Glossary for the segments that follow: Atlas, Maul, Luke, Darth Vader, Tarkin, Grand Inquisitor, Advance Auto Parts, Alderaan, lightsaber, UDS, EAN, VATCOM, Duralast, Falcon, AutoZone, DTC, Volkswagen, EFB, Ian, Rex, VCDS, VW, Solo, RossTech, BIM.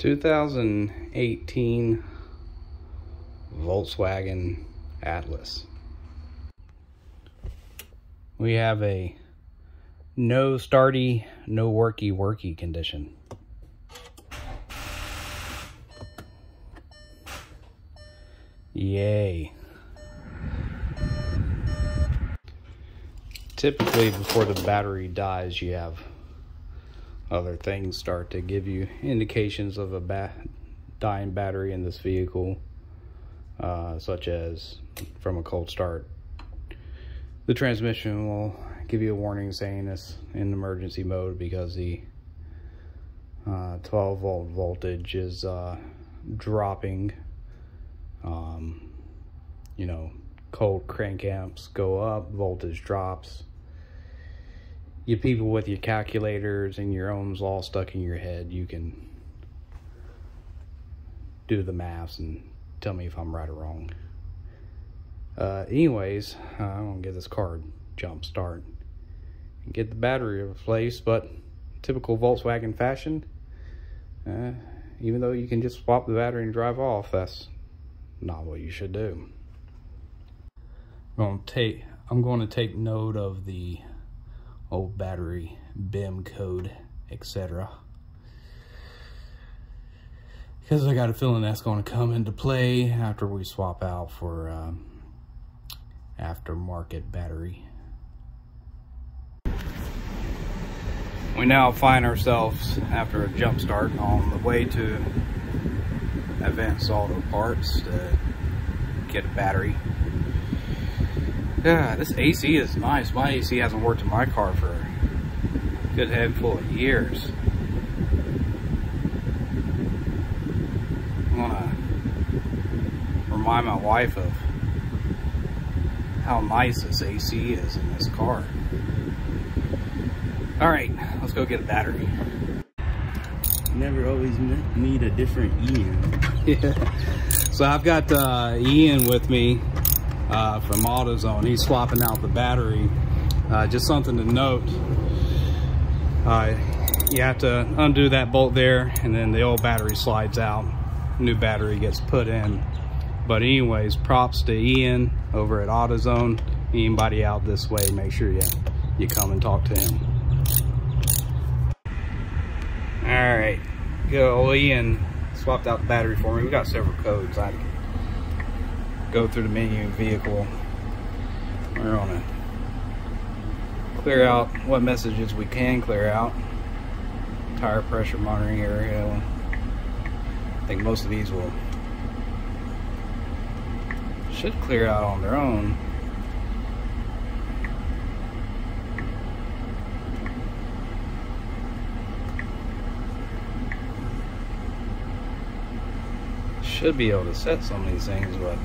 2018 Volkswagen Atlas. We have a no starty, no worky condition. Yay. Typically before the battery dies, you have other things start to give you indications of a dying battery in this vehicle, such as from a cold start. The transmission will give you a warning saying it's in emergency mode because the 12 volt voltage is dropping. You know, cold crank amps go up, voltage drops. You people with your calculators and your ohms all stuck in your head, you can do the maths and tell me if I'm right or wrong. Anyways, I'm gonna get this car jump start and get the battery replaced, but typical Volkswagen fashion, even though you can just swap the battery and drive off, that's not what you should do. I'm going to take note of the old battery BIM code, etc., because I got a feeling that's going to come into play after we swap out for aftermarket battery. We now find ourselves after a jump start on the way to Advance Auto Parts to get a battery. Yeah, this AC is nice. My AC hasn't worked in my car for a good handful of years. I want to remind my wife of how nice this AC is in this car. Alright, let's go get a battery. You never always need a different Ian. Yeah. So I've got Ian with me. From AutoZone, he's swapping out the battery. Just something to note, you have to undo that bolt there, and then the old battery slides out, new battery gets put in. But anyways, props to Ian over at AutoZone. Anybody out this way, make sure you come and talk to him. All right, good old Ian swapped out the battery for me. We got several codes. I go through the menu vehicle. We're on it. Clear out what messages we can clear out. Tire pressure monitoring area. I think most of these should clear out on their own. Should be able to set some of these things, but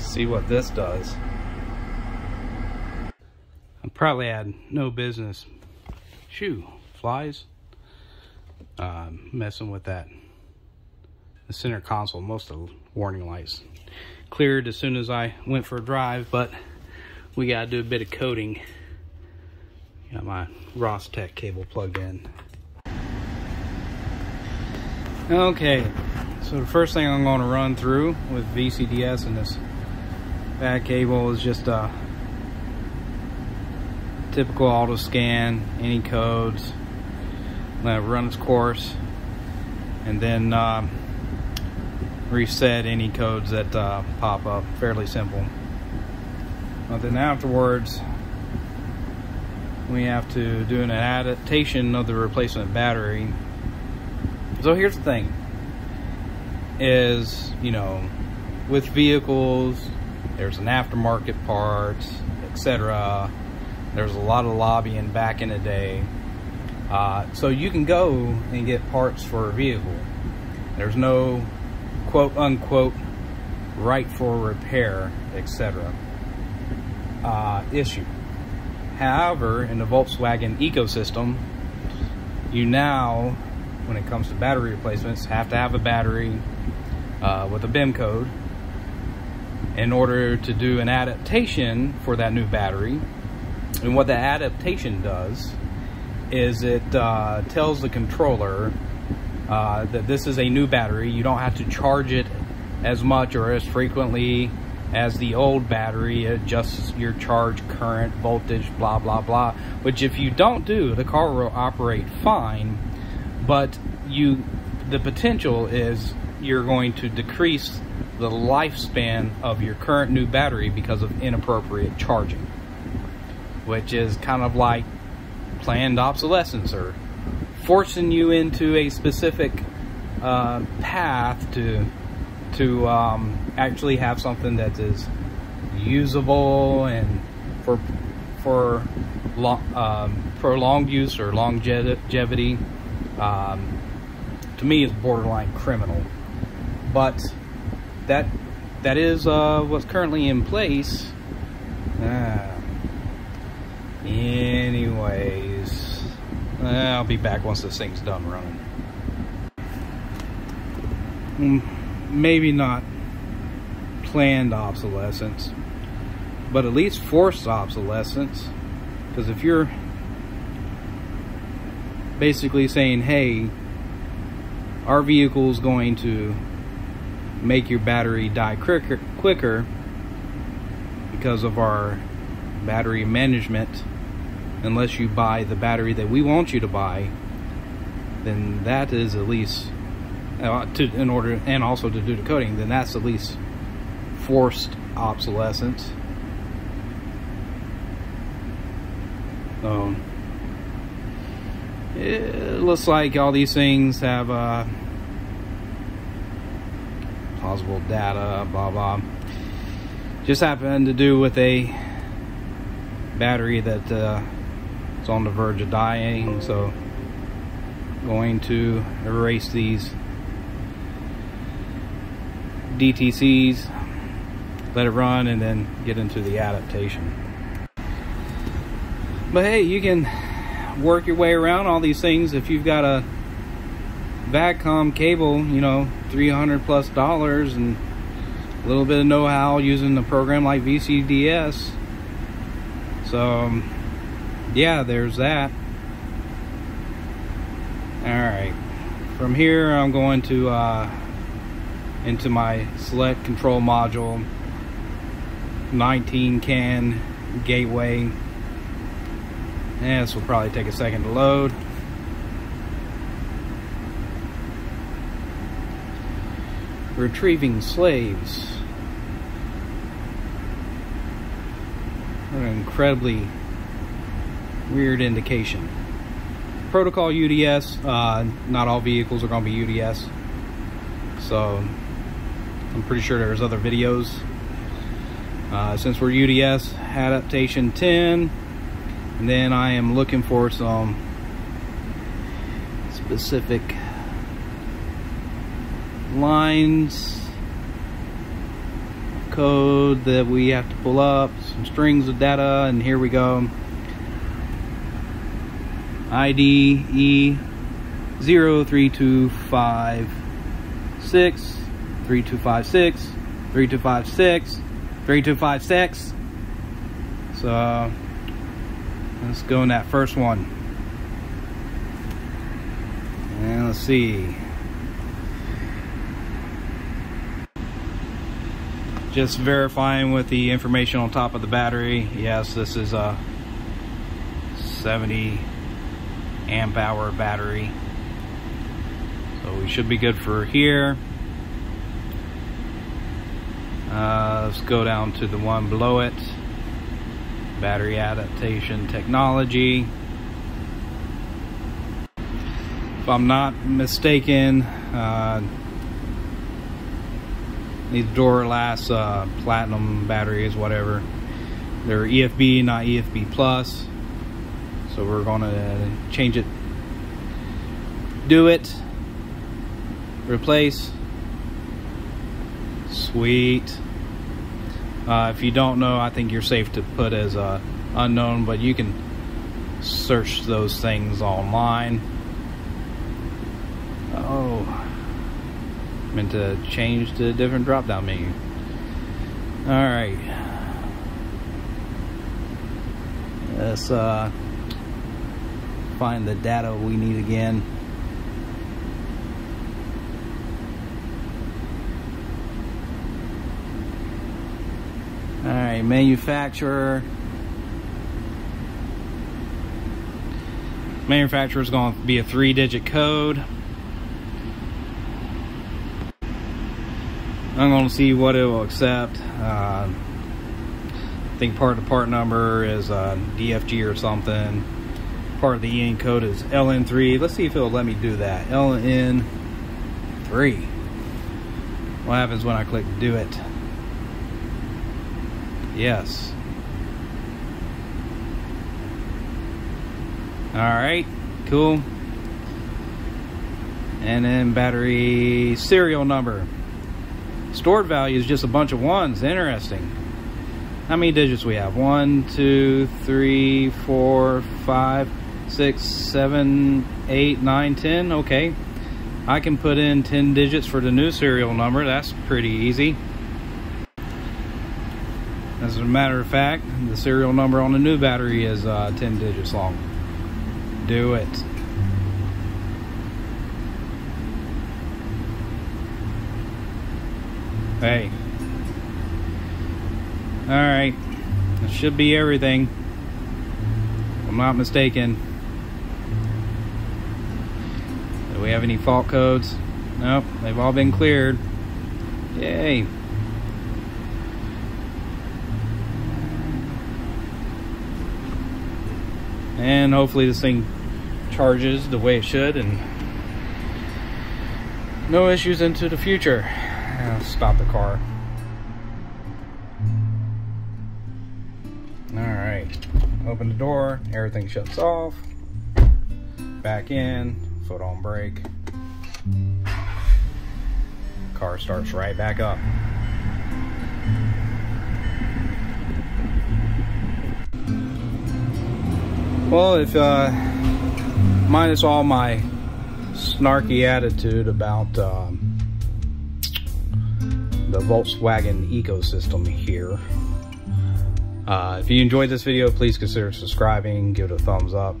see what this does. I probably had no business flies messing with that. The center console, most of the warning lights cleared as soon as I went for a drive, but we gotta do a bit of coating. Got my RossTech cable plugged in. Okay, so the first thing I'm going to run through with VCDS and this back cable is just a typical auto scan, any codes, let it run its course, and then reset any codes that pop up. Fairly simple. But then afterwards, we have to do an adaptation of the replacement battery. So here's the thing, is, you know, with vehicles, there's an aftermarket parts, etc. There's a lot of lobbying back in the day. So you can go and get parts for a vehicle. There's no quote unquote right for repair, etc. Issue. However, in the Volkswagen ecosystem, you now, when it comes to battery replacements, have to have a battery with a BIM code in order to do an adaptation for that new battery. And what the adaptation does is it tells the controller that this is a new battery. You don't have to charge it as much or as frequently as the old battery. It adjusts your charge, current, voltage, blah, blah, blah. Which if you don't do, the car will operate fine, but the potential is you're going to decrease the lifespan of your current new battery because of inappropriate charging, which is kind of like planned obsolescence or forcing you into a specific path to actually have something that is usable and for prolonged use or longevity. To me, is borderline criminal, but that is what's currently in place. Anyways, I'll be back once this thing's done running. Maybe not planned obsolescence, but at least forced obsolescence, because if you're basically saying, hey, our vehicle's going to make your battery die quicker because of our battery management, unless you buy the battery that we want you to buy, then that is at least and also to do the coding, then that's at least forced obsolescence. So it looks like all these things have plausible data, blah blah. Just happened to do with a battery that is on the verge of dying, so going to erase these DTCs, let it run, and then get into the adaptation. But hey, you can work your way around all these things. If you've got a VATCOM cable, you know, $300 plus and a little bit of know-how using a program like VCDS. So yeah, there's that. All right, from here I'm going to into my select control module, 19 can gateway. And this will probably take a second to load. Retrieving slaves. What an incredibly weird indication. Protocol UDS, not all vehicles are going to be UDS, so I'm pretty sure there's other videos. Since we're UDS, adaptation 10, and then I am looking for some specific lines of code that we have to pull up, some strings of data, and here we go. ID E03256 3256 3256 3256. So let's go in that first one. And let's see. Just verifying with the information on top of the battery. Yes, this is a 70 amp-hour battery, so we should be good for here. Let's go down to the one below it, battery adaptation technology. If I'm not mistaken, these Duralast platinum batteries, whatever, they're EFB, not EFB plus. So we're gonna change it, do it, replace, sweet. If you don't know, I think you're safe to put as unknown, but you can search those things online. Oh, meant to change to a different drop down menu. Alright, let's find the data we need again. Alright, manufacturer. Manufacturer is going to be a 3-digit code. I'm going to see what it will accept. I think part of the part number is DFG or something. Part of the EAN code is LN3. Let's see if it'll let me do that. LN3. What happens when I click do it? Yes. Alright, cool. And then battery serial number. Stored value is just a bunch of ones. Interesting. How many digits we have? 1, 2, 3, 4, 5, 6, 7, 8, 9, 10. Okay. I can put in 10 digits for the new serial number. That's pretty easy. As a matter of fact, the serial number on the new battery is 10 digits long. Do it. Hey. Alright. That should be everything. If I'm not mistaken. Do we have any fault codes? Nope. They've all been cleared. Yay. And hopefully this thing charges the way it should and no issues into the future. I'll stop the car. Alright, open the door, everything shuts off. Back in, foot on brake. Car starts right back up. Well, if minus all my snarky attitude about the Volkswagen ecosystem here, if you enjoyed this video, please consider subscribing, give it a thumbs up,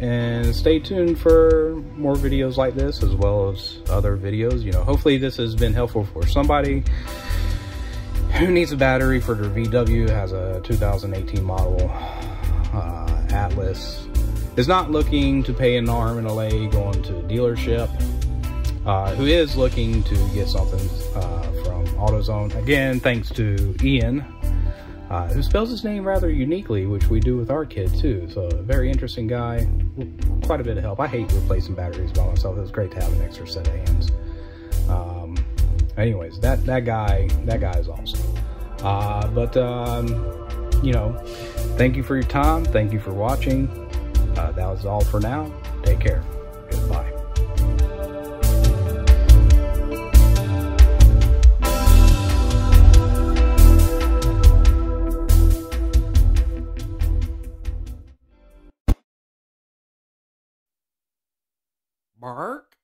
and stay tuned for more videos like this, as well as other videos. You know, hopefully this has been helpful for somebody who needs a battery for their VW, has a 2018 model. Atlas is not looking to pay an arm and a leg going to a dealership, who is looking to get something from AutoZone. Again, thanks to Ian, who spells his name rather uniquely, which we do with our kid too. So a very interesting guy, quite a bit of help. I hate replacing batteries by myself. It was great to have an extra set of hands. Anyways, that guy is awesome. You know, thank you for your time. Thank you for watching. That was all for now. Take care. Goodbye. Mark?